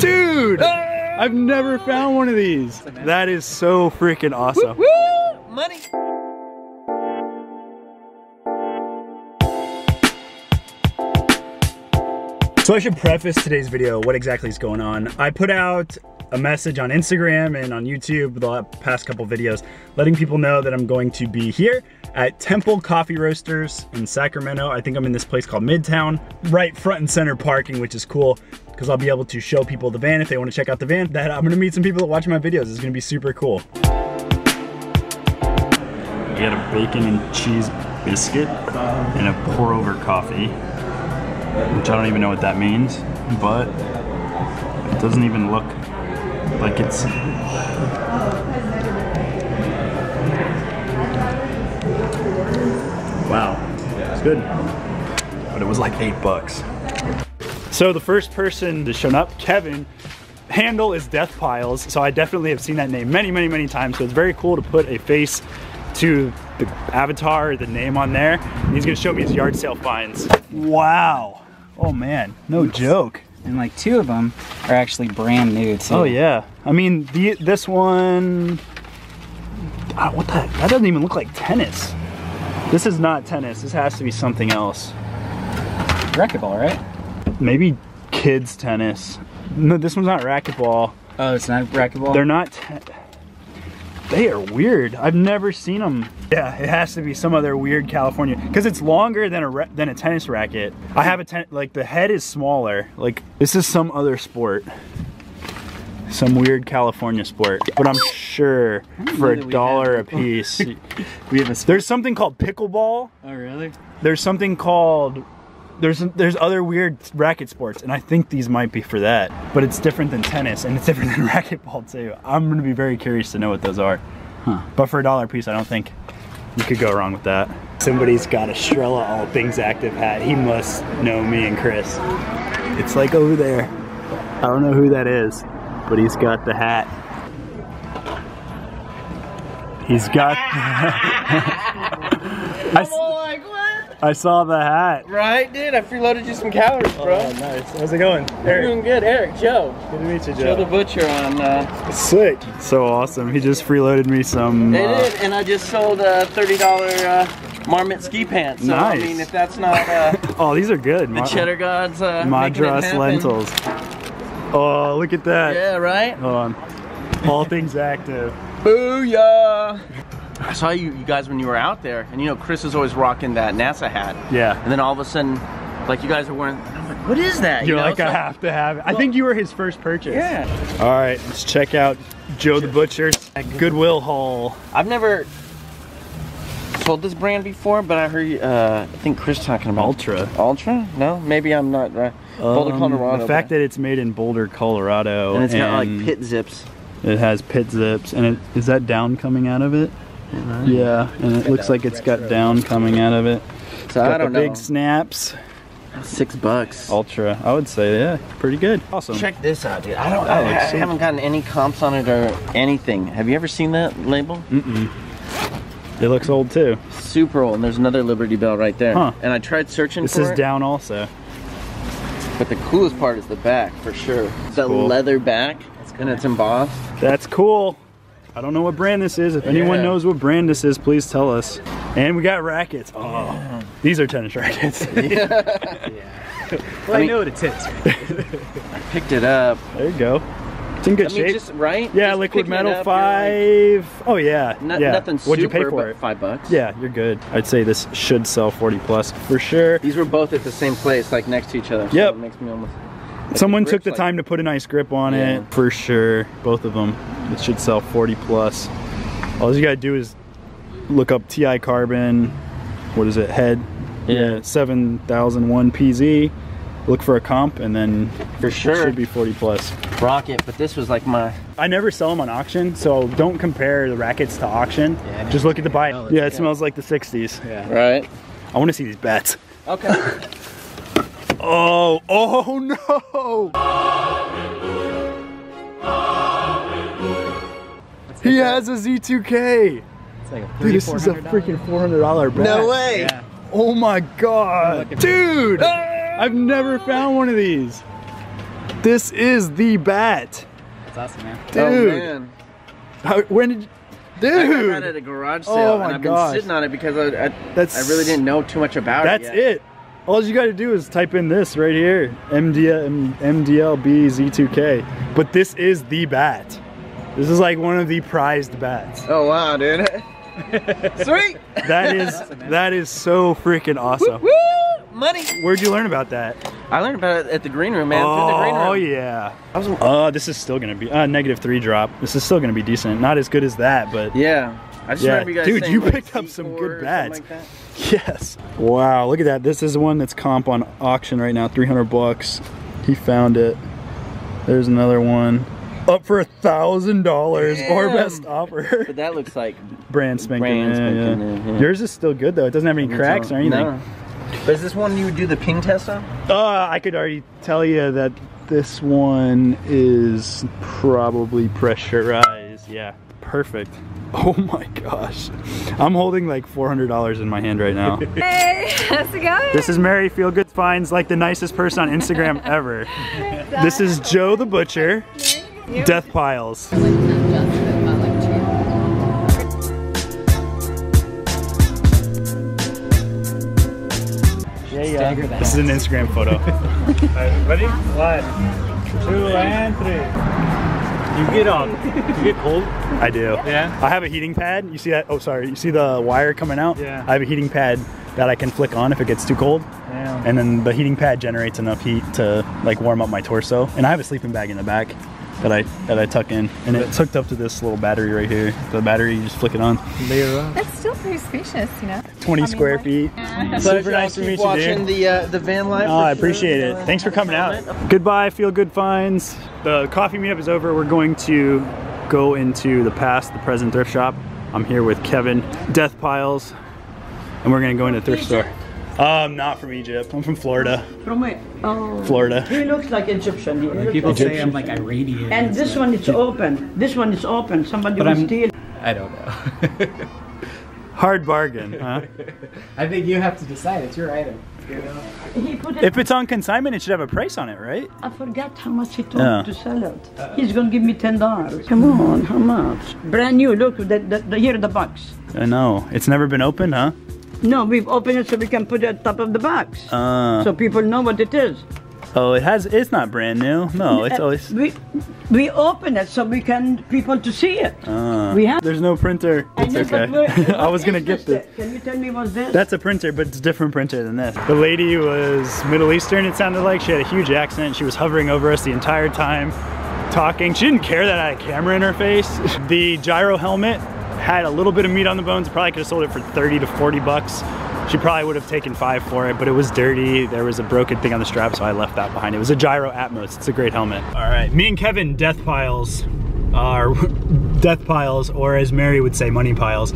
Dude, I've never found one of these. That is so freaking awesome. Woo, woo, money. So I should preface today's video, what exactly is going on. I put out a message on Instagram and on YouTube the past couple videos, letting people know that I'm going to be here at Temple Coffee Roasters in Sacramento. I think I'm in this place called Midtown, right front and center parking, which is cool because I'll be able to show people the van if they want to check out the van. That I'm gonna meet some people that watch my videos. It's gonna be super cool. We got a bacon and cheese biscuit and a pour over coffee, which I don't even know what that means, but it doesn't even look like it's... Wow, it's good. But it was like $8. So the first person to show up, Kevin, handle is Death Piles. So I definitely have seen that name many, many, many times. So it's very cool to put a face to the avatar, the name on there. And he's gonna show me his yard sale finds. Wow, oh man, no joke. And like two of them are actually brand new too. Oh yeah, I mean this one, God, what the heck? That doesn't even look like tennis. This is not tennis, this has to be something else. Racquetball, right? Maybe kids tennis. No, this one's not racquetball. Oh, it's not racquetball? They're not, they are weird. I've never seen them. Yeah, it has to be some other weird California, because it's longer than a tennis racket. I have a like the head is smaller. Like this is some other sport, some weird California sport. But I'm sure for $1 a piece, we have a sport. There's something called pickleball. Oh really? There's something called there's other weird racket sports, and I think these might be for that. But it's different than tennis, and it's different than racquetball too. I'm gonna be very curious to know what those are. Huh. But for $1 a piece, I don't think you could go wrong with that. Somebody's got a Shrella All Things Active hat. He must know me and Chris. It's like over there. I don't know who that is, but he's got the hat. He's got I saw the hat. Right, dude. I freeloaded you some calories, bro. Oh, nice. How's it going? Eric. Doing good, Eric. Joe. Good to meet you, Joe. Joe the Butcher on... Sick. So awesome. He just freeloaded me some... They did, and I just sold $30 Marmot ski pants. So, nice. I mean, if that's not... oh, these are good. The Cheddar Gods Madras lentils. Oh, look at that. Yeah, right? Hold on. All Things Active. Booyah! I saw you guys when you were out there, and you know Chris is always rocking that NASA hat. Yeah. And then all of a sudden, like you guys are wearing, I'm like, what is that? You're like, I have to have it. I think you were his first purchase. Yeah. All right, let's check out Joe the Butcher's Goodwill haul. I've never sold this brand before, but I heard, I think Chris talking about Ultra. Ultra? No, maybe I'm not right. Boulder, Colorado. The fact that it's made in Boulder, Colorado. And it's got like pit zips. It has pit zips, and it, is that down coming out of it? Yeah, and it looks like it's got down coming out of it. So I don't know. Big snaps. $6. Ultra, I would say, yeah, pretty good. Awesome. Check this out, dude. I haven't gotten any comps on it or anything. Have you ever seen that label? Mm-mm. It looks old too. Super old. And there's another Liberty Bell right there. Huh. And I tried searching for it. This is down also. But the coolest part is the back, for sure. The leather back, and it's embossed. That's cool. I don't know what brand this is. If anyone knows what brand this is, please tell us. And we got rackets. Oh, yeah. These are tennis rackets. Well, I mean, know what it is. I picked it up. There you go. It's in good shape. Just, right? Yeah, just liquid metal up, 5. Like, oh yeah. Nothing super. What'd you pay for it? $5. Yeah, you're good. I'd say this should sell 40 plus for sure. These were both at the same place, like next to each other. Yep. So it makes me almost. Like someone took the time to put a nice grip on it, for sure. Both of them. It should sell 40 plus. All you gotta do is look up TI Carbon, what is it, head? Yeah, 7001 PZ. Look for a comp and then for sure it should be 40 plus. Rocket, but this was like my... I never sell them on auction, so don't compare the rackets to auction. Yeah, just look at the buy. Oh, yeah, it smells like the 60s. Yeah. Right. I wanna see these bats. Okay. Oh, oh no! He has a Z2K! It's like a $300, dude, this is a freaking $400 bat. No way! Yeah. Oh my god! Dude! I've never found one of these. This is the bat. That's awesome, man. Dude. Oh, man. When did you... Dude! I got it at a garage sale, and I've been sitting on it because I really didn't know too much about it yet. That's it. All you got to do is type in this right here, MDLBZ2K. But this is the bat. This is like one of the prized bats. Oh wow, dude! Sweet. That is awesome, that is so freaking awesome. Woo, woo, money. Where'd you learn about that? I learned about it at the green room, man. Oh, through the green room. Oh yeah. This is still gonna be -3 drop. This is still gonna be decent. Not as good as that, but yeah. I just remember you guys saying, dude, you picked up some good bats. Like yes. Wow, look at that. This is the one that's comp on auction right now, 300 bucks. He found it. There's another one. Up for $1,000 or best offer. But that looks like brand spanking. Yeah. Yours is still good though. It doesn't have any cracks or anything. No. But is this one you would do the ping test on? I could already tell you that this one is probably pressurized. Yeah, perfect. Oh my gosh. I'm holding like $400 in my hand right now. Hey, how's it going? This is Mary Feel Good Finds, like the nicest person on Instagram ever. Exactly. This is Joe the Butcher, Death Piles. Yeah. This is an Instagram photo. Alright, ready? 1, 2, and 3. You get on. You get cold? I do. Yeah? I have a heating pad. You see that? Oh, sorry. You see the wire coming out? Yeah. I have a heating pad that I can flick on if it gets too cold. Yeah. And then the heating pad generates enough heat to like warm up my torso. And I have a sleeping bag in the back that I tuck in. And it's hooked up to this little battery right here. The battery, you just flick it on. Layer up. That's still pretty spacious, you know? 20 square feet. Yeah. Super nice to meet you, dude. Watching the van life. Oh, I appreciate it. Thanks for coming out. Goodbye, Feel Good Finds. The coffee meetup is over. We're going to go into the past, the present thrift shop. I'm here with Kevin, Death Piles, and we're gonna go into the thrift store. I'm not from Egypt. I'm from Florida. From where? Oh. Florida. You look like Egyptian. People say I'm like Iranian. And this one is open. This one is open. Somebody will steal. I don't know. Hard bargain, huh? I think you have to decide. It's your item. You know? If it's on consignment, it should have a price on it, right? I forgot how much he told to sell it. He's going to give me $10. Come on, how much? Brand new. Look, here are the box. I know. It's never been opened, huh? No, we've opened it so we can put it at top of the box. So people know what it is. Oh, it's not brand new. No, it's always... We open it so we can people to see it. There's no printer. It's okay. I was gonna get this. Can you tell me what's this? That's a printer, but it's a different printer than this. The lady was Middle Eastern, it sounded like. She had a huge accent. She was hovering over us the entire time, talking. She didn't care that I had a camera in her face. The gyro helmet had a little bit of meat on the bones. Probably could have sold it for 30 to 40 bucks. She probably would have taken 5 for it, but it was dirty. There was a broken thing on the strap, so I left that behind. It was a Giro Atmos. It's a great helmet. All right, me and Kevin, Death Piles, are Death Piles, or as Mary would say, Money Piles.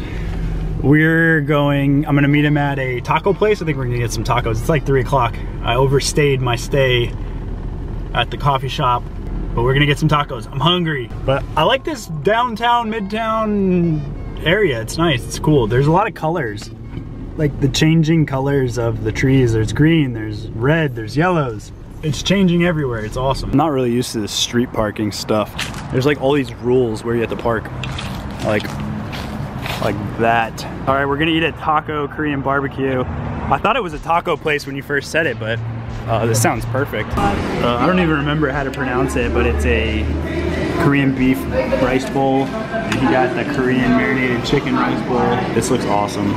I'm gonna meet him at a taco place. I think we're gonna get some tacos. It's like 3 o'clock. I overstayed my stay at the coffee shop, but we're gonna get some tacos. I'm hungry, but I like this downtown, midtown area. It's nice, it's cool. There's a lot of colors. Like the changing colors of the trees. There's green, there's red, there's yellows. It's changing everywhere, it's awesome. I'm not really used to this street parking stuff. There's like all these rules where you have to park. Like that. All right, we're gonna eat at Taco Korean Barbecue. I thought it was a taco place when you first said it, but this sounds perfect. I don't even remember how to pronounce it, but it's a Korean beef rice bowl. And you got the Korean marinated chicken rice bowl. This looks awesome.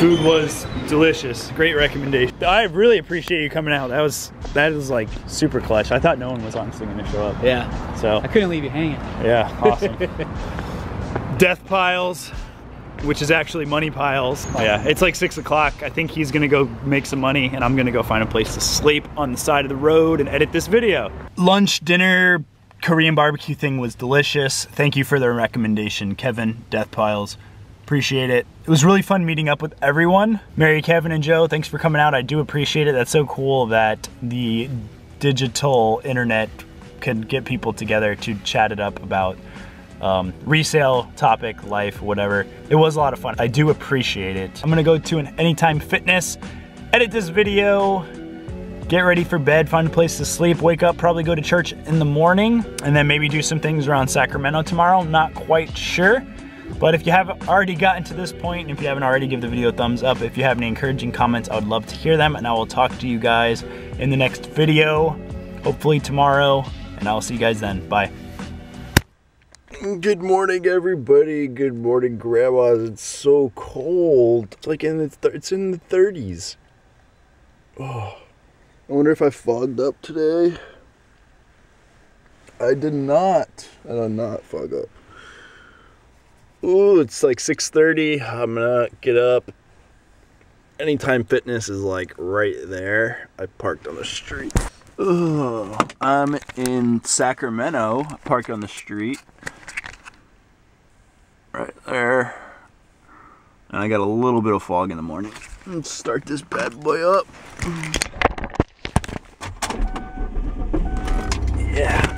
Food was delicious. Great recommendation. I really appreciate you coming out. That was like super clutch. I thought no one was honestly gonna show up. Yeah. So I couldn't leave you hanging. Yeah, awesome. Death Piles, which is actually Money Piles. Oh, yeah, it's like 6 o'clock. I think he's gonna go make some money and I'm gonna go find a place to sleep on the side of the road and edit this video. Lunch, dinner, Korean barbecue thing was delicious. Thank you for the recommendation, Kevin, Death Piles. Appreciate it. It was really fun meeting up with everyone. Mary, Kevin, and Joe, thanks for coming out. I do appreciate it. That's so cool that the digital internet could get people together to chat it up about resale, topic, life, whatever. It was a lot of fun. I do appreciate it. I'm gonna go to an Anytime Fitness, edit this video, get ready for bed, find a place to sleep, wake up, probably go to church in the morning, and then maybe do some things around Sacramento tomorrow. Not quite sure. But if you haven't already gotten to this point, and if you haven't already, give the video a thumbs up. If you have any encouraging comments, I would love to hear them, and I will talk to you guys in the next video, hopefully tomorrow, and I'll see you guys then. Bye. Good morning, everybody. Good morning, grandmas. It's so cold. It's like it's in the 30s. Oh, I wonder if I fogged up today. I did not. I did not fog up. Ooh, it's like 6:30. I'm gonna get up. Anytime Fitness is like right there. I parked on the street. Ooh, I'm in Sacramento. I parked on the street. Right there. And I got a little bit of fog in the morning. Let's start this bad boy up. Yeah.